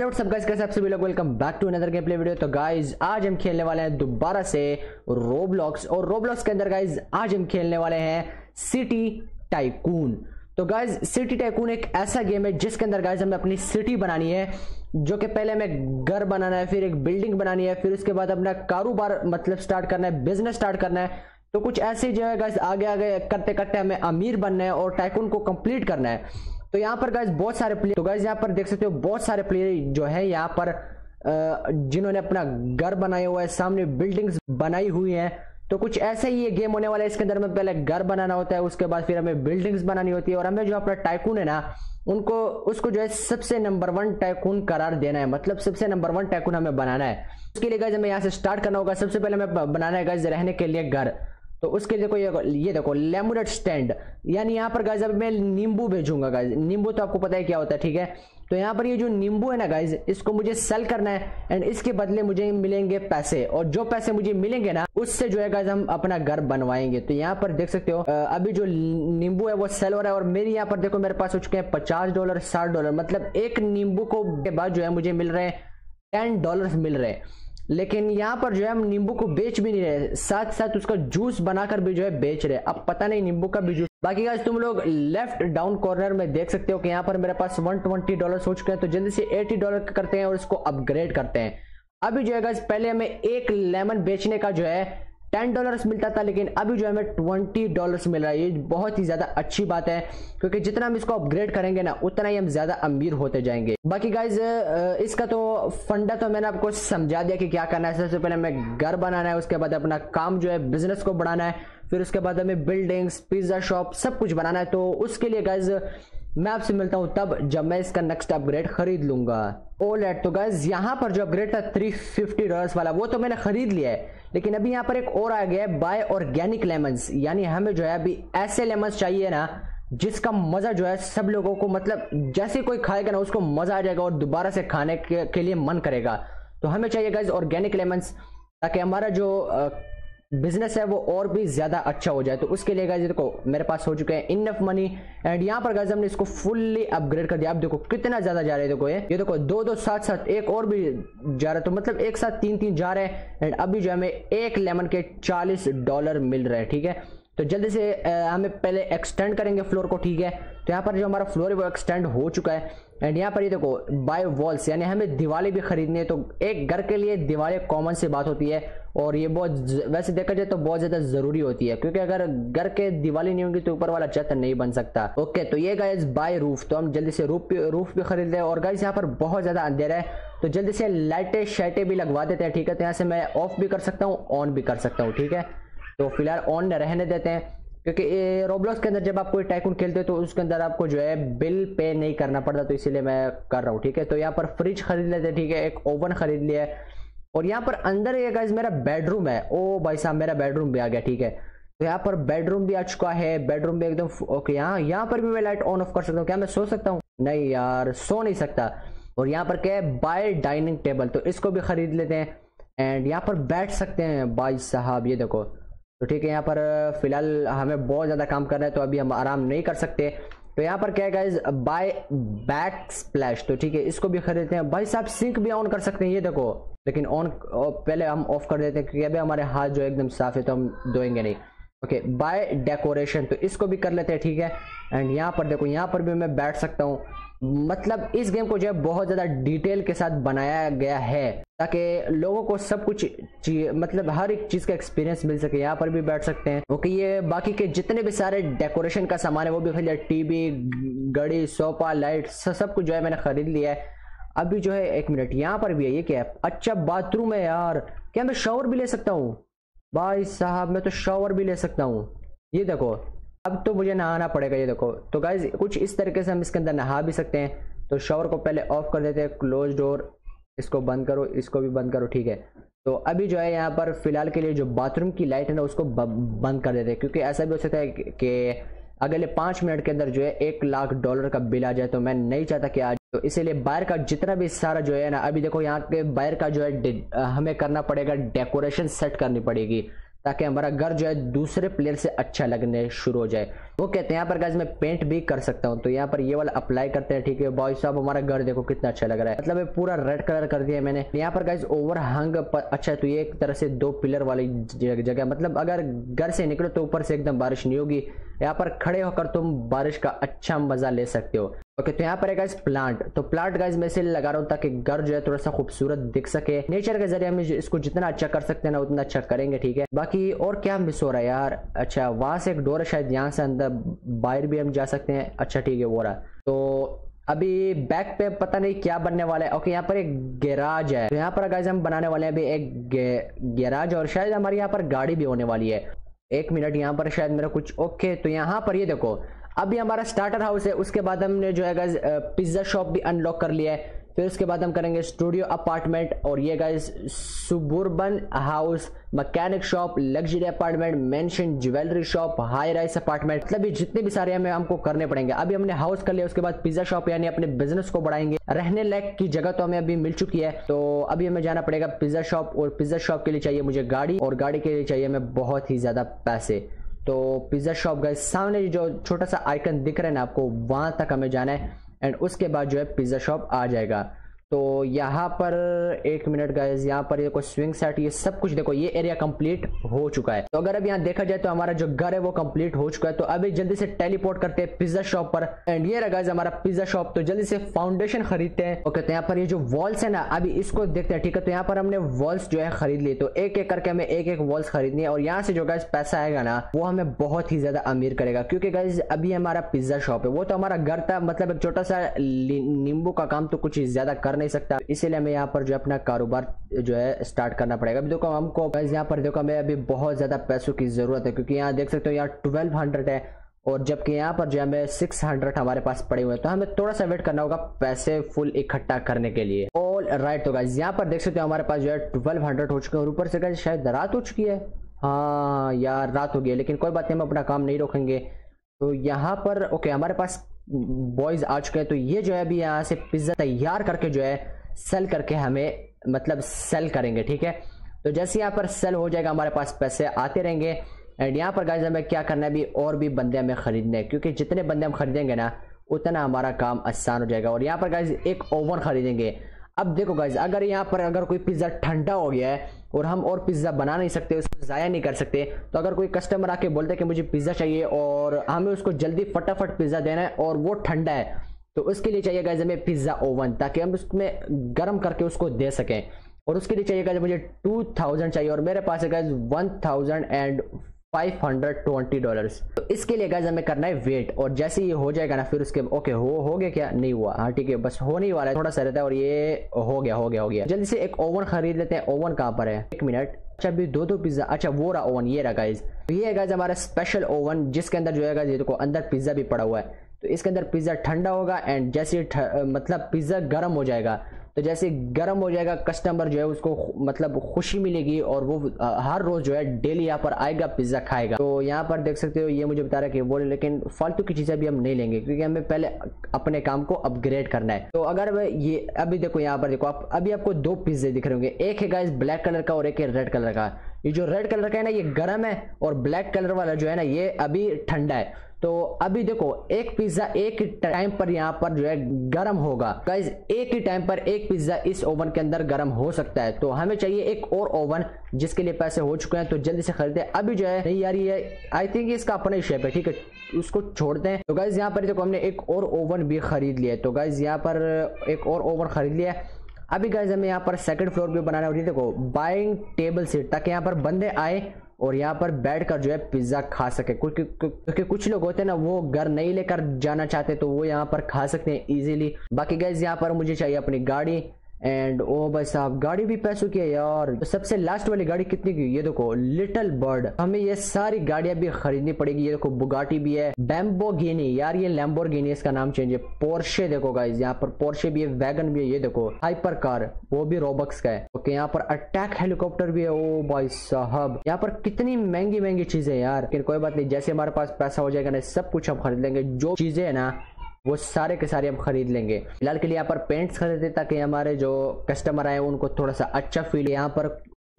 Hello सब guys, कैसे आप सभी लोग। Welcome back to another game play video. तो गाइस आज हम खेलने वाले हैं दोबारा से रोब्लॉक्स, और रोब्लॉक्स के अंदर गाइस आज हम खेलने वाले हैं सिटी टाइकून। तो गाइस सिटी टाइकून एक ऐसा गेम है जिसके अंदर गाइस हमें अपनी सिटी बनानी है, जो कि पहले हमें घर बनाना है, फिर एक बिल्डिंग बनानी है, फिर उसके बाद अपना कारोबार मतलब स्टार्ट करना है, बिजनेस स्टार्ट करना है। तो कुछ ऐसे जो है गाइस आगे आगे करते करते हमें अमीर बनना है और टाइकून को कंप्लीट करना है। तो यहाँ पर गाइस बहुत सारे प्लेयर, तो गाइस यहाँ पर देख सकते हो बहुत सारे प्लेयर जो है यहाँ पर जिन्होंने अपना घर बनाया हुआ है, सामने बिल्डिंग्स बनाई हुई हैं। तो कुछ ऐसे ही ये गेम होने वाला है। इसके अंदर हमें पहले घर बनाना होता है, उसके बाद फिर हमें बिल्डिंग्स बनानी होती है, और हमें जो अपना टाइकून है ना उनको उसको जो है सबसे नंबर 1 टाइकून करार देना है, मतलब सबसे नंबर 1 टाइकून हमें बनाना है। उसके लिए गाइस हमें यहाँ से स्टार्ट करना होगा। सबसे पहले हमें बनाना है गाइस रहने के लिए घर। तो उसके लिए ये देखो लेमोनेड स्टैंड, यानी यहाँ पर गाइस अब मैं नींबू भेजूंगा। गाइस नींबू तो आपको पता है क्या होता है, ठीक है। तो यहाँ पर ये जो नींबू है ना गाइस, इसको मुझे सेल करना है, एंड इसके बदले मुझे मिलेंगे पैसे, और जो पैसे मुझे मिलेंगे ना उससे जो है गाइस हम अपना घर बनवाएंगे। तो यहाँ पर देख सकते हो अभी जो नींबू है वो सेल हो रहा है, और मेरी यहाँ पर देखो मेरे पास हो चुके हैं $50, $60, मतलब एक नींबू को के बाद जो है मुझे मिल रहे हैं $10 मिल रहे हैं। लेकिन यहाँ पर जो है हम नींबू को बेच भी नहीं रहे, साथ साथ उसका जूस बनाकर भी जो है बेच रहे। अब पता नहीं नींबू का भी जूस। बाकी गाइस तुम लोग लेफ्ट डाउन कॉर्नर में देख सकते हो कि यहाँ पर मेरे पास $120 हो चुके हैं। तो जल्दी से $80 करते हैं और इसको अपग्रेड करते हैं। अभी जो है गाइस पहले हमें एक लेमन बेचने का जो है $10 मिलता था, लेकिन अभी जो हमें $20 मिल रहा है। ये बहुत ही ज्यादा अच्छी बात है, क्योंकि जितना हम इसको अपग्रेड करेंगे ना उतना ही हम ज्यादा अमीर होते जाएंगे। बाकी गाइज इसका तो फंडा तो मैंने आपको समझा दिया कि क्या करना है। सबसे पहले हमें घर बनाना है, उसके बाद अपना काम जो है बिजनेस को बढ़ाना है, फिर उसके बाद हमें बिल्डिंग्स, पिज्जा शॉप, सब कुछ बनाना है। तो उसके लिए गाइज मैं आपसे मिलता हूं तब जब मैं इसका नेक्स्ट अपग्रेड खरीद लूंगा। ओलेट, तो गाइज यहाँ पर जो अपग्रेड था $350 वाला वो तो मैंने खरीद लिया है, लेकिन अभी यहाँ पर एक और आ गया है बाय ऑर्गेनिक लेमन्स। यानी हमें जो है अभी ऐसे लेमन्स चाहिए ना जिसका मजा जो है सब लोगों को, मतलब जैसे कोई खाएगा ना उसको मजा आ जाएगा और दोबारा से खाने के लिए मन करेगा। तो हमें चाहिए गाइज ऑर्गेनिक लेमन्स, ताकि हमारा जो बिजनेस है वो और भी ज्यादा अच्छा हो जाए। तो उसके लिए गाइस देखो मेरे पास हो चुके हैं इनफ मनी, एंड यहाँ पर गाइस हमने इसको फुल्ली अपग्रेड कर दिया। आप देखो कितना ज्यादा जा रहा है, देखो ये देखो दो साथ एक और भी जा रहा है, तो मतलब एक साथ तीन जा रहे हैं। एंड अभी जो हमें एक लेमन के $40 मिल रहे हैं, ठीक है। तो जल्दी से हमें पहले एक्सटेंड करेंगे फ्लोर को, ठीक है। तो यहाँ पर जो हमारा फ्लोर है वो एक्सटेंड हो चुका है। एंड यहाँ पर ये देखो बाय वॉल्स, यानी हमें दिवाले भी खरीदनी है। तो एक घर के लिए दिवाले कॉमन सी बात होती है, और ये बहुत वैसे देखा जाए तो बहुत ज़्यादा ज़रूरी होती है, क्योंकि अगर घर के दिवाले नहीं होंगी तो ऊपर वाला छत नहीं बन सकता। ओके, तो ये गाइस बाय रूफ, तो हम जल्दी से रूफ भी खरीद लें। और गाइस यहाँ पर बहुत ज़्यादा अंधेरा है, तो जल्दी से लाइटें शाइटें भी लगवा देते हैं, ठीक है। तो यहाँ से मैं ऑफ भी कर सकता हूँ, ऑन भी कर सकता हूँ, ठीक है। तो फिलहाल ऑन रहने देते हैं, क्योंकि रोब्लॉक्स के अंदर जब आप कोई टाइकून खेलते हो तो उसके अंदर आपको जो है बिल पे नहीं करना पड़ता, तो इसीलिए मैं कर रहा हूँ, ठीक है। तो यहाँ पर फ्रिज खरीद लेते हैं, ठीक है। एक ओवन खरीद लिया है, और यहाँ पर अंदर ये गाइस मेरा बेडरूम है। ओ भाई साहब, मेरा बेडरूम भी आ गया, ठीक है। तो यहाँ पर बेडरूम भी आ चुका है, बेडरूम भी एकदम ओके। यहाँ पर भी मैं लाइट ऑन ऑफ कर सकता हूँ। क्या मैं सो सकता हूँ? नहीं यार, सो नहीं सकता। और यहाँ पर क्या है बाय डाइनिंग टेबल, तो इसको भी खरीद लेते हैं, एंड यहाँ पर बैठ सकते हैं भाई साहब, ये देखो। तो ठीक है, यहाँ पर फिलहाल हमें बहुत ज़्यादा काम करना है, तो अभी हम आराम नहीं कर सकते। तो यहाँ पर क्या है गाइज बाय बैक स्प्लैश, तो ठीक है, इसको भी खरीदते हैं। भाई साहब सिंक भी ऑन कर सकते हैं, ये देखो, लेकिन ऑन पहले हम ऑफ कर देते हैं, क्योंकि अभी हमारे हाथ जो एकदम साफ है तो हम धोएंगे नहीं। ओके बाय डेकोरेशन, तो इसको भी कर लेते हैं, ठीक है। एंड यहाँ पर देखो, यहाँ पर भी मैं बैठ सकता हूँ। मतलब इस गेम को जो है बहुत ज़्यादा डिटेल के साथ बनाया गया है, ताकि लोगों को सब कुछ मतलब हर एक चीज़ का एक्सपीरियंस मिल सके। यहाँ पर भी बैठ सकते हैं, ओके। ये बाकी के जितने भी सारे डेकोरेशन का सामान है वो भी खरीद लिया, टीवी, घड़ी, सोफा, लाइट, सब कुछ जो है मैंने खरीद लिया है। अभी जो है एक मिनट, यहाँ पर भी है, ये क्या है? अच्छा बाथरूम है यार। क्या मैं शावर भी ले सकता हूँ? भाई साहब मैं तो शावर भी ले सकता हूँ, ये देखो। अब तो मुझे नहाना पड़ेगा, ये देखो। तो गाइज कुछ इस तरीके से हम इसके अंदर नहा भी सकते हैं। तो शावर को पहले ऑफ कर देते हैं, क्लोज डोर, इसको बंद करो, इसको भी बंद करो, ठीक है। तो अभी जो है यहाँ पर फिलहाल के लिए जो बाथरूम की लाइट है ना उसको बंद कर देते हैं, क्योंकि ऐसा भी हो सकता है कि अगले 5 मिनट के अंदर जो है $1,00,000 का बिल आ जाए, तो मैं नहीं चाहता कि आज। तो इसीलिए बाहर का जितना भी सारा जो है ना, अभी देखो यहाँ के बाहर का जो है हमें करना पड़ेगा, डेकोरेशन सेट करनी पड़ेगी। ताकि हमारा घर जो है दूसरे प्लेयर से अच्छा लगने शुरू हो जाए। वो कहते हैं यहाँ पर गाइस मैं पेंट भी कर सकता हूँ, तो यहाँ पर ये वाला अप्लाई करते हैं। ठीक है बॉय साहब, हमारा घर देखो कितना अच्छा लग रहा है, मतलब ये पूरा रेड कलर कर दिया मैंने। यहाँ पर गाइस ओवरहंग अच्छा है, तो ये एक तरह से दो पिलर वाली जगह, मतलब अगर घर से निकलो तो ऊपर से एकदम बारिश नहीं होगी। यहाँ पर खड़े होकर तुम बारिश का अच्छा मजा ले सकते हो। ओके तो यहाँ पर है गाइस प्लांट, तो प्लांट गाइस मैं इसलिए लगा रहा हूँ ताकि घर जो है थोड़ा सा खूबसूरत दिख सके। नेचर के जरिए हम इसको जितना अच्छा कर सकते हैं ना उतना अच्छा करेंगे। ठीक है बाकी और क्या मिस हो रहा है यार, अच्छा वहां से एक डोर है, शायद यहाँ से अंदर बाहर भी हम जा सकते हैं। अच्छा ठीक है वो रहा, तो अभी बैक पे पता नहीं क्या बनने वाला है। ओके यहाँ पर एक गैराज है, तो यहाँ पर गाइस हम बनाने वाले हैं अभी एक गैराज, और शायद हमारे यहाँ पर गाड़ी भी होने वाली है। एक मिनट यहाँ पर शायद मेरा कुछ ओके, तो यहाँ पर ये देखो अभी हमारा स्टार्टर हाउस है, उसके बाद हमने जो है गाइस पिज्जा शॉप भी अनलॉक कर लिया है, फिर उसके बाद हम करेंगे स्टूडियो अपार्टमेंट, और ये guys suburban house, mechanic shop, luxury apartment, mansion, jewellery shop, high rise apartment, मतलब ये जितने भी सारे हमें हमको करने पड़ेंगे। अभी हमने हाउस कर लिया, उसके बाद पिज्जा शॉप यानी अपने बिजनेस को बढ़ाएंगे। रहने लायक की जगह तो हमें अभी मिल चुकी है, तो अभी हमें जाना पड़ेगा पिज्जा शॉप, और पिज्जा शॉप के लिए चाहिए मुझे गाड़ी, और गाड़ी के लिए चाहिए हमें बहुत ही ज्यादा पैसे। तो पिज्जा शॉप गाइस सामने जो छोटा सा आइकन दिख रहा है ना आपको, वहां तक हमें जाना है, एंड उसके बाद जो है पिज्जा शॉप आ जाएगा। तो यहाँ पर एक मिनट गाइस, यहाँ पर ये कुछ स्विंग सेट, ये सब कुछ देखो, ये एरिया कंप्लीट हो चुका है। तो अगर अब यहाँ देखा जाए तो हमारा जो घर है वो कंप्लीट हो चुका है। तो अभी जल्दी से टेलीपोर्ट करते हैं पिज्जा शॉप पर, एंड ये रहा गाइस हमारा पिज्जा शॉप। तो जल्दी से फाउंडेशन खरीदते हैं। ओके तो यहाँ पर ये जो वॉल्स है ना अभी इसको देखते हैं। ठीक है तो यहाँ पर हमने वॉल्स जो है खरीद ली, तो एक एक करके हमें एक एक वॉल्स खरीदनी है, और यहाँ से जो गाइस पैसा आएगा ना वो हमें बहुत ही ज्यादा अमीर करेगा, क्योंकि गाइस अभी हमारा पिज्जा शॉप है, वो तो हमारा घर था, मतलब एक छोटा सा नींबू का काम तो कुछ ज्यादा कर नहीं सकता, इसीलिए हमें यहाँ पर जो अपना कारोबार जो है स्टार्ट करना पड़ेगा। अभी देखो हमको यहाँ पर देखो हमें अभी बहुत ज्यादा पैसों की जरूरत है, क्योंकि यहाँ देख सकते हो यहाँ 1200 है, और जबकि यहाँ पर जो हमें 600 हमारे पास पड़े हुए हैं, तो हमें थोड़ा सा वेट करना होगा पैसे फुल इकट्ठा करने के लिए। ऑल राइट तो गाइस यहाँ पर देख सकते हो हमारे पास जो है 1200 हो चुके हैं, और ऊपर से गाइस शायद रात हो चुकी है। हाँ यार रात हो गई, लेकिन कोई बात नहीं, हम अपना काम नहीं रोकेंगे। तो यहाँ पर ओके हमारे पास बॉयज आ चुके हैं, तो ये जो है अभी यहाँ से पिज्जा तैयार करके जो है सेल करके हमें मतलब सेल करेंगे। ठीक है तो जैसे यहाँ पर सेल हो जाएगा हमारे पास पैसे आते रहेंगे, एंड यहाँ पर गाइस हमें क्या करना है, अभी और भी बंदे हमें खरीदने हैं, क्योंकि जितने बंदे हम खरीदेंगे ना उतना हमारा काम आसान हो जाएगा। और यहाँ पर गाइस एक ओवन खरीदेंगे। अब देखो गाइस अगर यहाँ पर अगर कोई पिज्जा ठंडा हो गया है और हम और पिज्जा बना नहीं सकते, उसको ज़ाया नहीं कर सकते, तो अगर कोई कस्टमर आके बोलता है कि मुझे पिज्जा चाहिए और हमें उसको जल्दी फटाफट पिज्जा देना है और वो ठंडा है, तो उसके लिए चाहिए गाइस हमें पिज्जा ओवन, ताकि हम उसमें गर्म करके उसको दे सकें। और उसके लिए चाहिए गाइस मुझे 2000 चाहिए, और मेरे पास है गाइस 1520 डॉलर्स। तो इसके लिए गाइस हमें करना है वेट, और जैसे ये हो जाएगा ना फिर उसके ओके हो गया क्या नहीं हुआ, हाँ ठीक है बस होने वाला है, थोड़ा सा रहता है, और ये हो गया। जल्दी से एक ओवन खरीद लेते हैं। ओवन कहाँ पर है, एक मिनट, अच्छा अभी दो पिज्जा, अच्छा वो रहा ओवन, ये रहा गाइस। तो ये गाइस हमारा स्पेशल ओवन जिसके अंदर जो है गाइस ये देखो अंदर पिज्जा भी पड़ा हुआ है, तो इसके अंदर पिज्जा ठंडा होगा, एंड जैसे मतलब पिज्जा गर्म हो जाएगा, तो जैसे गर्म हो जाएगा कस्टमर जो है उसको मतलब खुशी मिलेगी, और वो हर रोज जो है डेली यहाँ पर आएगा पिज्जा खाएगा। तो यहाँ पर देख सकते हो ये मुझे बता रहा है कि वो, लेकिन फालतू की चीजें भी हम नहीं लेंगे, क्योंकि हमें पहले अपने काम को अपग्रेड करना है। तो अगर ये अभी देखो यहाँ पर देखो आप अभी आपको दो पिज्जे दिख रहे होंगे, एक है गाइस ब्लैक कलर का और एक है रेड कलर का। ये जो रेड कलर का है ना ये गर्म है, और ब्लैक कलर वाला जो है ना ये अभी ठंडा है। तो अभी देखो एक पिज्जा एक टाइम पर यहाँ पर जो है गर्म होगा गाइस, एक ही टाइम पर एक पिज्जा इस ओवन के अंदर गर्म हो सकता है। तो हमें चाहिए एक और ओवन, जिसके लिए पैसे हो चुके हैं, तो जल्दी से खरीदे अभी जो है। नहीं यार ये आई थिंक इसका अपना ही शेप है, ठीक है उसको छोड़ते हैं। तो गाइस यहाँ पर देखो हमने एक और ओवन भी खरीद लिया है, तो गाइस यहाँ पर एक और ओवन खरीद लिया है। अभी गाइस हमें यहाँ पर सेकंड फ्लोर भी बनाना है, देखो बाइंग टेबल सीट, ताकि यहाँ पर बंदे आए और यहाँ पर बैठकर जो है पिज्जा खा सके, क्योंकि कुछ लोग होते हैं ना वो घर नहीं लेकर जाना चाहते, तो वो यहाँ पर खा सकते हैं इजीली। बाकी गाइस यहाँ पर मुझे चाहिए अपनी गाड़ी, एंड ओ भाई साहब गाड़ी भी पैसों की है यार। तो सबसे लास्ट वाली गाड़ी कितने की, ये देखो लिटिल बर्ड। हमें ये सारी गाड़ियां भी खरीदनी पड़ेगी। ये देखो बुगाटी भी है, लैम्बोर्गिनी, यार ये लैम्बोर्गिनी इसका नाम चेंज है। पोर्शे देखो गाइस यहाँ पर पोर्शे भी है, वैगन भी है, ये देखो हाइपर कार वो भी रोबक्स का है। ओके यहाँ पर अटैक हेलीकॉप्टर भी है। ओ भाई साहब यहाँ पर कितनी महंगी महंगी चीजें यार, लेकिन कोई बात नहीं, जैसे हमारे पास पैसा हो जाएगा ना सब कुछ हम खरीद लेंगे, जो चीजें है ना वो सारे के सारे हम खरीद लेंगे। फिलहाल के लिए यहाँ पर पेंट्स खरीदते, ताकि हमारे जो कस्टमर आए उनको थोड़ा सा अच्छा फील। यहाँ पर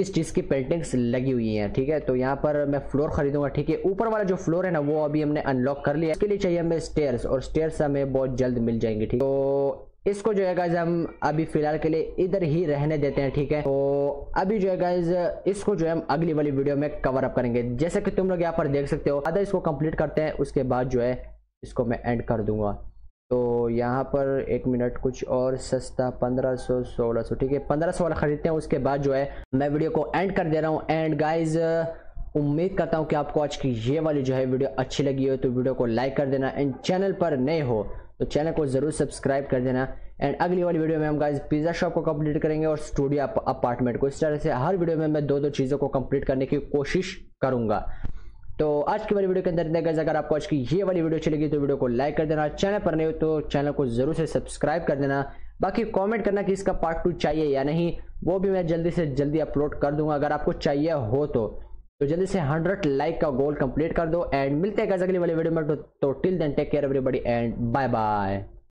इस चीज़ की पेंटिंग्स लगी हुई हैं, ठीक है। तो यहाँ पर मैं फ्लोर खरीदूंगा, ठीक है। ऊपर वाला जो फ्लोर है ना वो अभी हमने अनलॉक कर लिया, इसके लिए चाहिए हमें स्टेयर्स, और स्टेयर्स हमें बहुत जल्द मिल जाएंगे, ठीक है। तो इसको जो है गाइज हम अभी फिलहाल के लिए इधर ही रहने देते हैं, ठीक है। तो अभी जो है गाइज इसको जो है हम अगली वाली वीडियो में कवर अप करेंगे, जैसे कि तुम लोग यहाँ पर देख सकते हो। आधा इसको कंप्लीट करते हैं, उसके बाद जो है इसको मैं एंड कर दूंगा। तो यहाँ पर एक मिनट, कुछ और सस्ता 1500 1600, ठीक है 1500 वाला खरीदते हैं, उसके बाद जो है मैं वीडियो को एंड कर दे रहा हूँ। एंड गाइज उम्मीद करता हूँ कि आपको आज की ये वाली जो है वीडियो अच्छी लगी हो, तो वीडियो को लाइक कर देना, एंड चैनल पर नए हो तो चैनल को ज़रूर सब्सक्राइब कर देना। एंड अगली वाली वीडियो में हम गाइस पिज़्ज़ा शॉप को कंप्लीट करेंगे और स्टूडियो अपार्टमेंट को। इस तरह से हर वीडियो में मैं दो चीज़ों को कंप्लीट करने की कोशिश करूँगा। तो आज की वाली वीडियो के अंदर गाइस, अगर आपको आज की ये वाली वीडियो अच्छी लगी तो वीडियो को लाइक कर देना, चैनल पर नहीं हो तो चैनल को ज़रूर से सब्सक्राइब कर देना। बाकी कमेंट करना कि इसका पार्ट 2 चाहिए या नहीं, वो भी मैं जल्दी से जल्दी अपलोड कर दूंगा। अगर आपको चाहिए हो तो जल्दी से 100 लाइक का गोल कंप्लीट कर दो। एंड मिलते हैं गाइस अगली वाली वीडियो में। तो till then take care everybody and bye bye.